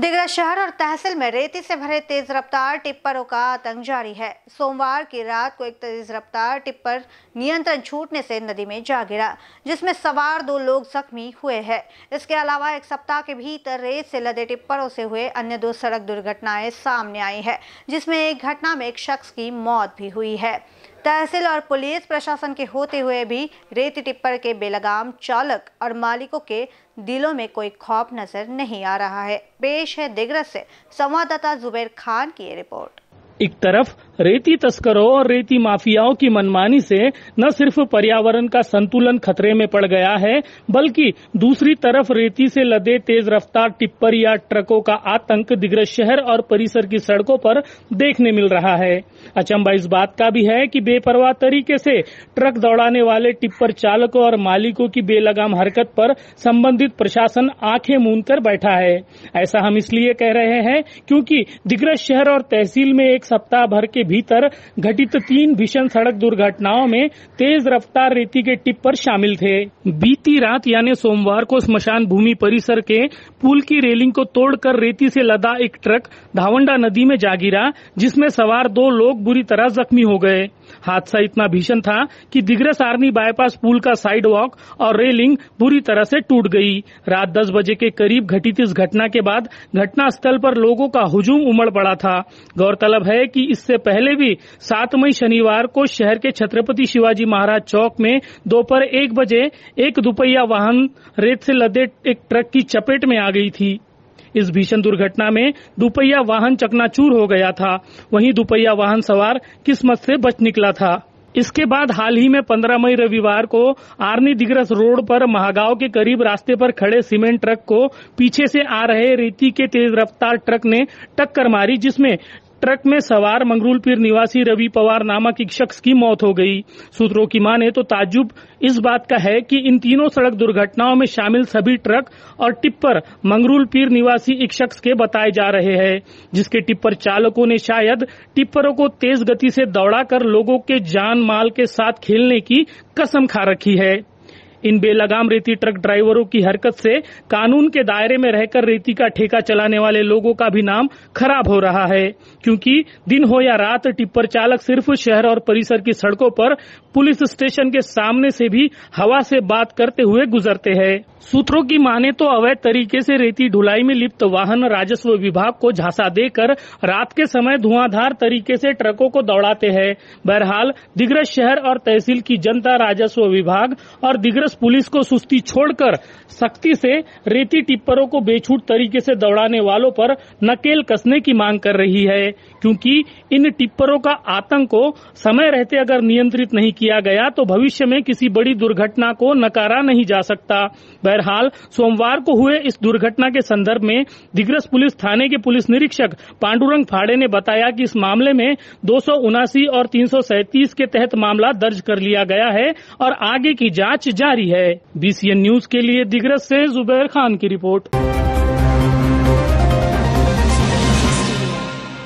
दिग्रस शहर और तहसील में रेती से भरे तेज रफ्तार टिप्परों का आतंक जारी है। सोमवार की रात को एक तेज रफ्तार टिप्पर नियंत्रण छूटने से नदी में जा गिरा, जिसमें सवार 2 लोग जख्मी हुए हैं। इसके अलावा एक सप्ताह के भीतर रेत से लदे टिप्परों से हुए अन्य 2 सड़क दुर्घटनाएं सामने आई है, जिसमें एक घटना में एक शख्स की मौत भी हुई है। तहसील और पुलिस प्रशासन के होते हुए भी रेती टिप्पर के बेलगाम चालक और मालिकों के दिलों में कोई खौफ नजर नहीं आ रहा है। पेश है दिग्रस से संवाददाता जुबेर खान की रिपोर्ट। एक तरफ रेती तस्करों और रेती माफियाओं की मनमानी से न सिर्फ पर्यावरण का संतुलन खतरे में पड़ गया है, बल्कि दूसरी तरफ रेती से लदे तेज रफ्तार टिप्पर या ट्रकों का आतंक दिग्रस शहर और परिसर की सड़कों पर देखने मिल रहा है। अचंभा इस बात का भी है कि बेपरवाह तरीके से ट्रक दौड़ाने वाले टिप्पर चालकों और मालिकों की बेलगाम हरकत पर संबंधित प्रशासन आंखें मूंदकर बैठा है। ऐसा हम इसलिए कह रहे हैं क्योंकि दिग्रस शहर और तहसील में एक सप्ताह भर के भीतर घटित 3 भीषण सड़क दुर्घटनाओं में तेज रफ्तार रेती के टिप्पर शामिल थे। बीती रात यानी सोमवार को स्मशान भूमि परिसर के पुल की रेलिंग को तोड़कर रेती से लदा एक ट्रक धावंडा नदी में जा गिरा, जिसमें सवार 2 लोग बुरी तरह जख्मी हो गए। हादसा इतना भीषण था कि दिग्रस आर्मी बाईपास पुल का साइड वॉक और रेलिंग बुरी तरह से टूट गई। रात 10 बजे के करीब घटित इस घटना के बाद घटना स्थल पर लोगों का हुजूम उमड़ पड़ा था। गौरतलब है कि इससे पहले भी 7 मई शनिवार को शहर के छत्रपति शिवाजी महाराज चौक में दोपहर 1 बजे एक दुपहिया वाहन रेत से लदे एक ट्रक की चपेट में आ गई थी। इस भीषण दुर्घटना में दुपहिया वाहन चकनाचूर हो गया था, वहीं दुपहिया वाहन सवार किस्मत से बच निकला था। इसके बाद हाल ही में 15 मई रविवार को आर्नी दिग्रस रोड पर महागांव के करीब रास्ते पर खड़े सीमेंट ट्रक को पीछे से आ रहे रेती के तेज रफ्तार ट्रक ने टक्कर मारी, जिसमें ट्रक में सवार मंगरूल पीर निवासी रवि पवार नामक एक शख्स की मौत हो गई। सूत्रों की माने तो ताज्जुब इस बात का है कि इन तीनों सड़क दुर्घटनाओं में शामिल सभी ट्रक और टिप्पर मंगरूल पीर निवासी एक शख्स के बताए जा रहे हैं, जिसके टिप्पर चालकों ने शायद टिप्परों को तेज गति से दौड़ाकर लोगों के जान माल के साथ खेलने की कसम खा रखी है। इन बेलगाम रेती ट्रक ड्राइवरों की हरकत से कानून के दायरे में रहकर रेती का ठेका चलाने वाले लोगों का भी नाम खराब हो रहा है, क्योंकि दिन हो या रात टिप्पर चालक सिर्फ शहर और परिसर की सड़कों पर पुलिस स्टेशन के सामने से भी हवा से बात करते हुए गुजरते हैं। सूत्रों की माने तो अवैध तरीके से रेती ढुलाई में लिप्त वाहन राजस्व विभाग को झांसा देकर रात के समय धुआंधार तरीके से ट्रकों को दौड़ाते हैं। बहरहाल दिग्रस शहर और तहसील की जनता राजस्व विभाग और दिग्रस पुलिस को सुस्ती छोड़कर सख्ती से रेती टिप्परों को बेछूट तरीके से दौड़ाने वालों पर नकेल कसने की मांग कर रही है, क्योंकि इन टिप्परों का आतंक को समय रहते अगर नियंत्रित नहीं किया गया तो भविष्य में किसी बड़ी दुर्घटना को नकारा नहीं जा सकता। बहरहाल सोमवार को हुए इस दुर्घटना के संदर्भ में दिग्रस पुलिस थाने के पुलिस निरीक्षक पांडुरंग फाड़े ने बताया कि इस मामले में 279 और 337 के तहत मामला दर्ज कर लिया गया है और आगे की जांच जारी है। बीसीएन न्यूज के लिए दिग्रस से जुबैर खान की रिपोर्ट।